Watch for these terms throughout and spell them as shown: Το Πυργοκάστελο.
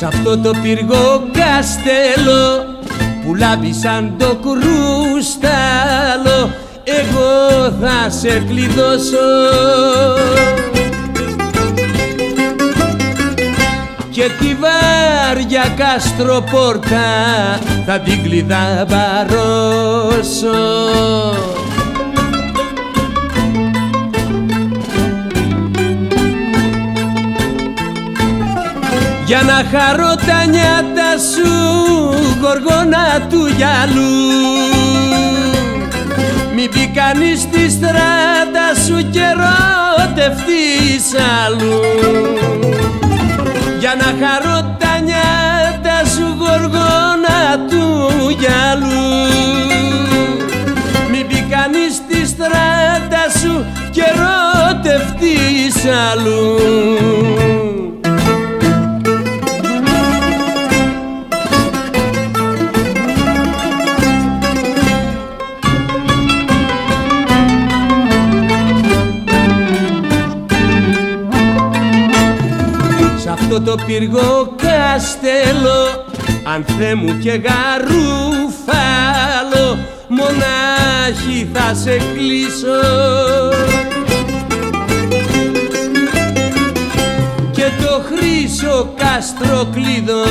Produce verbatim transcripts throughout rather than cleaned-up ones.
Σ' αυτό το πυργοκάστελο που λάμπει σαν το κρούσταλο, εγώ θα σε κλειδώσω και τη βάρια καστροπόρτα θα την κλειδαμπαρώσω. Για να χαρώ τα νιάτα σου, γοργόνα του γυαλού, μη πει κανείς τη στράτα σου και ρωτευτείς αλλού. Για να χαρώ τα νιάτα σου, γοργόνα του γυαλού, μη πει κανείς τη στράτα σου και ρωτευτείς αλλού. Αυτό το πυργοκάστελο, αν Θε μου και γαρούφαλο, μονάχη θα σε κλείσω και το χρυσό καστροκλείδο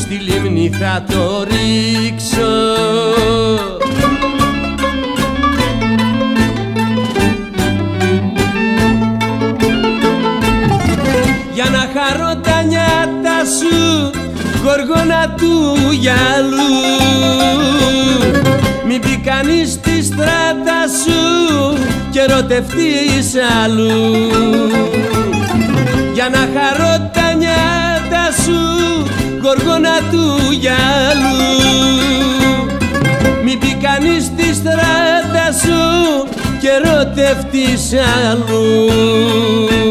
στη λίμνη θα το ρίξω. Χαρώ τα νιάτα σου, γοργόνα του γυαλού, μη πει κανείς τη στράτα σου και ρωτευτείς αλλού. Για να χαρώ τα νιάτα σου, γοργόνα του γυαλού, μη πει κανείς τη στράτα σου και ρωτευτείς αλλού.